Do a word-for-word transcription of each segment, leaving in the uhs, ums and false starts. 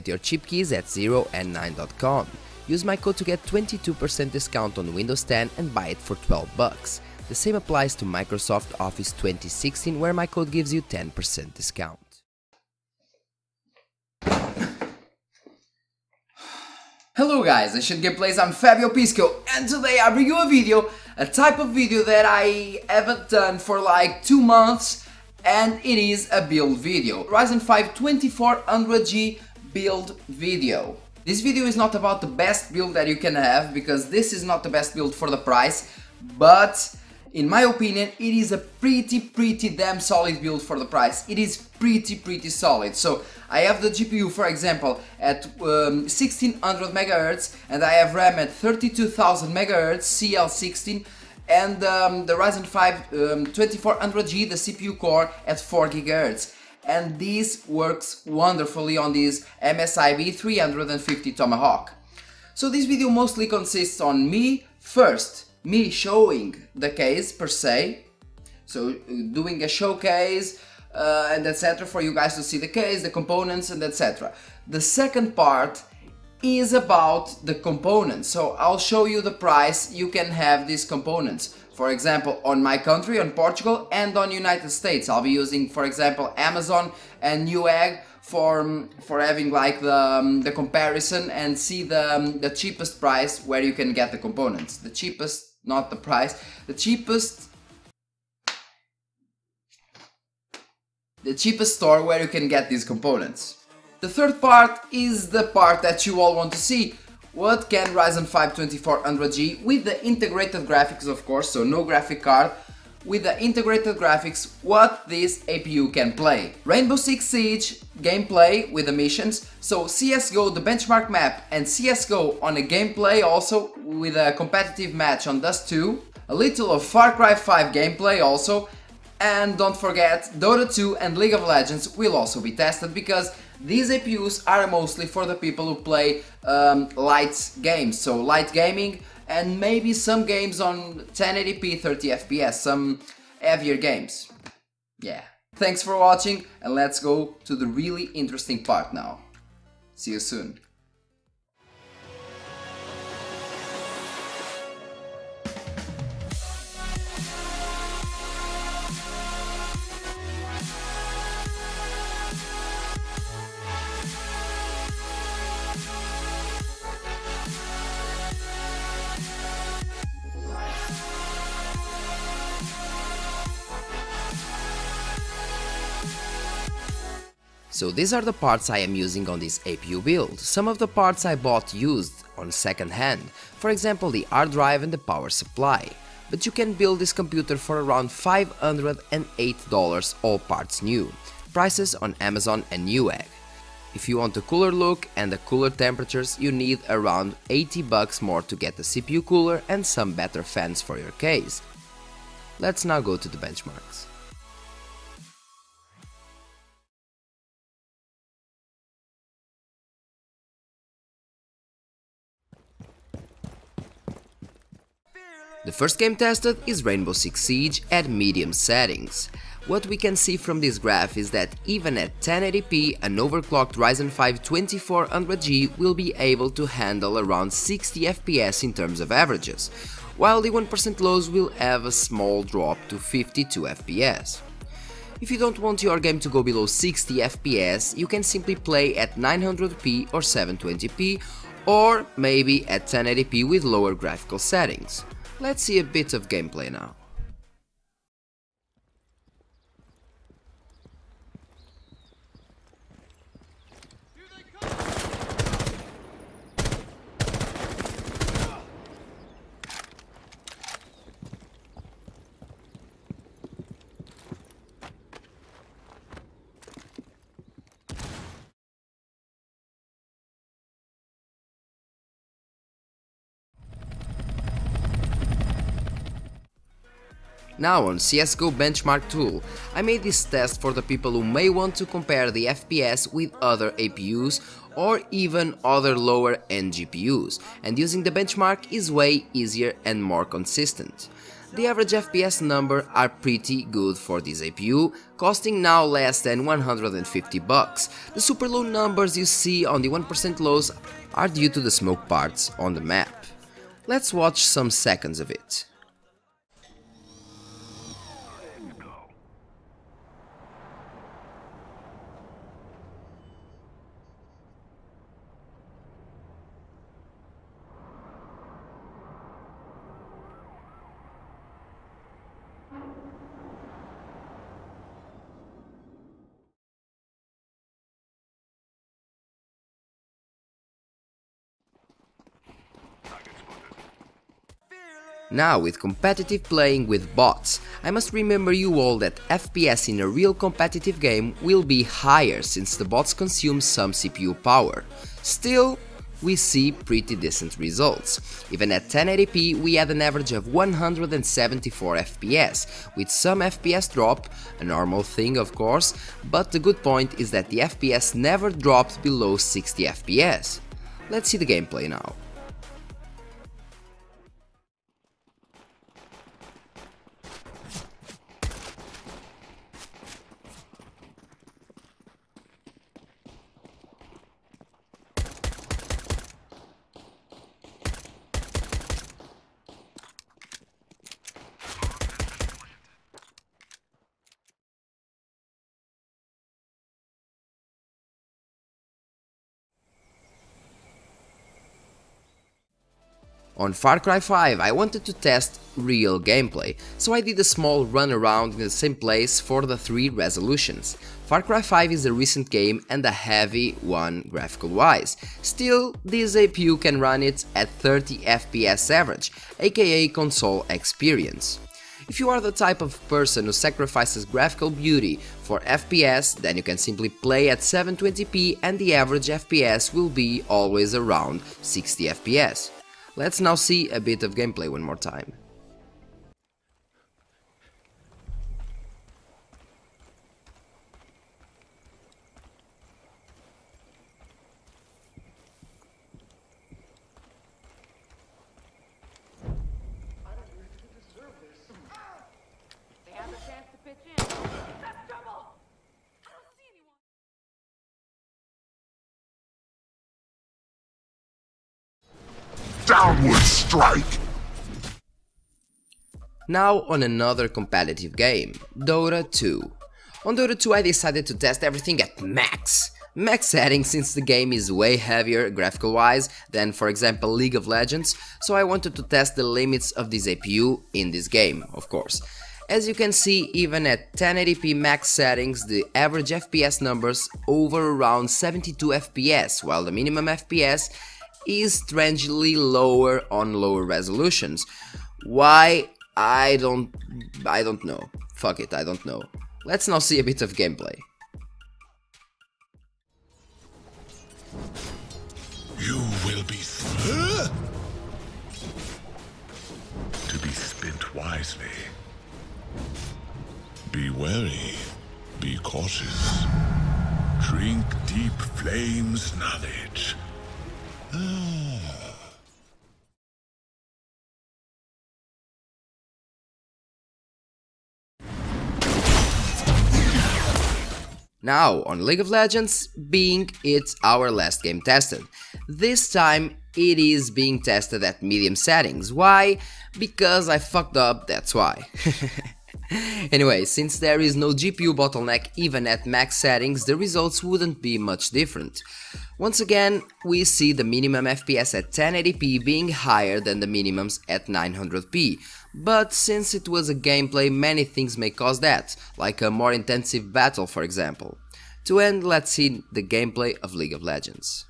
get your cheap keys at zero and nine dot com. Use my code to get twenty-two percent discount on Windows ten and buy it for twelve bucks. The same applies to Microsoft Office twenty sixteen, where my code gives you ten percent discount. Hello guys, I should get plays, I'm Fabio Pisco, and today I bring you a video, a type of video that I haven't done for like two months, and it is a build video. Ryzen five twenty-four hundred G build video. This video is not about the best build that you can have, because this is not the best build for the price, but in my opinion it is a pretty pretty damn solid build for the price. It is pretty pretty solid. So I have the G P U, for example, at um, sixteen hundred megahertz, and I have RAM at thirty-two thousand megahertz C L sixteen, and um, the Ryzen five twenty-four hundred G, the C P U core, at four gigahertz. And this works wonderfully on this M S I B three fifty Tomahawk. So this video mostly consists on me, first, me showing the case per se, so doing a showcase uh, and et cetera for you guys to see the case, the components and et cetera. The second part is about the components, so I'll show you the price you can have these components. For example, on my country, on Portugal, and on United States. I'll be using, for example, Amazon and Newegg for, for having like the, um, the comparison and see the, um, the cheapest price where you can get the components. The cheapest, not the price, the cheapest... The cheapest store where you can get these components. The third part is the part that you all want to see. What can Ryzen five twenty-four hundred G, with the integrated graphics of course, so no graphic card, with the integrated graphics, what this A P U can play. Rainbow Six Siege gameplay with the missions, so C S G O, the benchmark map, and C S G O on a gameplay also with a competitive match on Dust two, a little of Far Cry five gameplay also, and don't forget Dota two and League of Legends will also be tested, because these A P Us are mostly for the people who play um, light games, so light gaming, and maybe some games on ten eighty p thirty F P S, some heavier games. Yeah. Thanks for watching, and let's go to the really interesting part now. See you soon. So these are the parts I am using on this A P U build. Some of the parts I bought used on second hand, for example the hard drive and the power supply. But you can build this computer for around five hundred eight dollars, all parts new. Prices on Amazon and Newegg. If you want a cooler look and the cooler temperatures, you need around eighty bucks more to get a C P U cooler and some better fans for your case. Let's now go to the benchmarks. The first game tested is Rainbow Six Siege at medium settings. What we can see from this graph is that even at ten eighty p, an overclocked Ryzen five twenty-four hundred G will be able to handle around sixty F P S in terms of averages, while the one percent lows will have a small drop to fifty-two F P S. If you don't want your game to go below sixty F P S, you can simply play at nine hundred p or seven twenty p, or maybe at ten eighty p with lower graphical settings. Let's see a bit of gameplay now. Now on C S G O benchmark tool, I made this test for the people who may want to compare the F P S with other A P Us or even other lower end G P Us, and using the benchmark is way easier and more consistent. the average F P S number are pretty good for this A P U, costing now less than one hundred fifty bucks. The super low numbers you see on the one percent lows are due to the smoke parts on the map. Let's watch some seconds of it. Now, with competitive playing with bots, I must remember you all that F P S in a real competitive game will be higher since the bots consume some C P U power. Still, we see pretty decent results. Even at ten eighty p we had an average of one hundred seventy-four F P S, with some F P S drop, a normal thing of course, but the good point is that the F P S never dropped below sixty F P S. Let's see the gameplay now. On Far Cry five I wanted to test real gameplay, so I did a small run around in the same place for the three resolutions. Far Cry five is a recent game and a heavy one graphical wise, still this A P U can run it at thirty F P S average, aka console experience. If you are the type of person who sacrifices graphical beauty for F P S, then you can simply play at seven twenty p and the average F P S will be always around sixty F P S. Let's now see a bit of gameplay one more time. I don't really deserve this. They have a chance to pitch in. That's trouble! I don't see anyone. Downward strike! Now on another competitive game, Dota two. On Dota two I decided to test everything at max. Max settings, since the game is way heavier graphical wise than for example League of Legends, so I wanted to test the limits of this A P U in this game, of course. As you can see, even at ten eighty p max settings, the average F P S numbers over around seventy-two F P S, while the minimum F P S is strangely lower on lower resolutions. Why? I don't... I don't know. Fuck it, I don't know. Let's now see a bit of gameplay. You will be... Huh? To be spent wisely. Be wary. Be cautious. Drink deep flames knowledge. Now, on League of Legends, being it's our last game tested. This time it is being tested at medium settings. Why? Because I fucked up, that's why. Anyway, since there is no G P U bottleneck even at max settings, the results wouldn't be much different. Once again, we see the minimum F P S at ten eighty p being higher than the minimums at nine hundred p, but since it was a gameplay, many things may cause that, like a more intensive battle for example. To end, let's see the gameplay of League of Legends.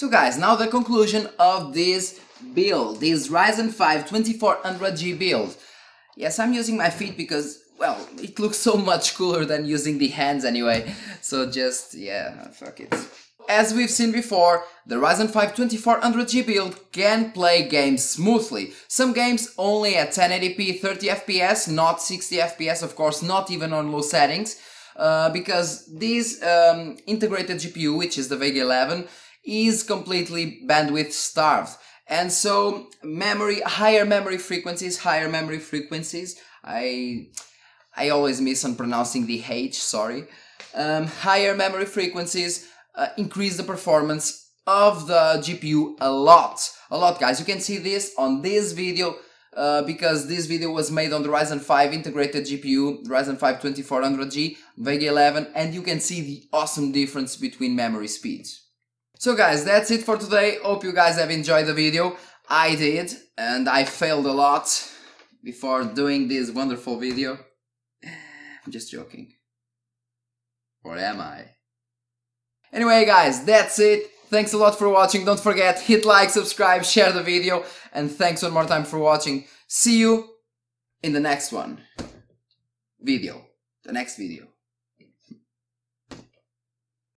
So guys, now the conclusion of this build, this Ryzen five twenty-four hundred G build. Yes, I'm using my feet because, well, it looks so much cooler than using the hands anyway. So just, yeah, fuck it. as we've seen before, the Ryzen five twenty-four hundred G build can play games smoothly, some games only at ten eighty p thirty F P S, not sixty F P S of course, not even on low settings, uh, because this um, integrated G P U, which is the Vega eleven, is completely bandwidth starved. And so memory, higher memory frequencies, higher memory frequencies, I, I always miss on pronouncing the H, sorry, um, higher memory frequencies uh, increase the performance of the G P U a lot, a lot guys. You can see this on this video uh, because this video was made on the Ryzen five integrated G P U, Ryzen five twenty-four hundred G, Vega eleven, and you can see the awesome difference between memory speeds. So guys, that's it for today. Hope you guys have enjoyed the video. I did, and I failed a lot before doing this wonderful video. I'm just joking. Or am I? Anyway guys, that's it. Thanks a lot for watching. Don't forget, hit like, subscribe, share the video, and thanks one more time for watching. See you in the next one. Video. The next video.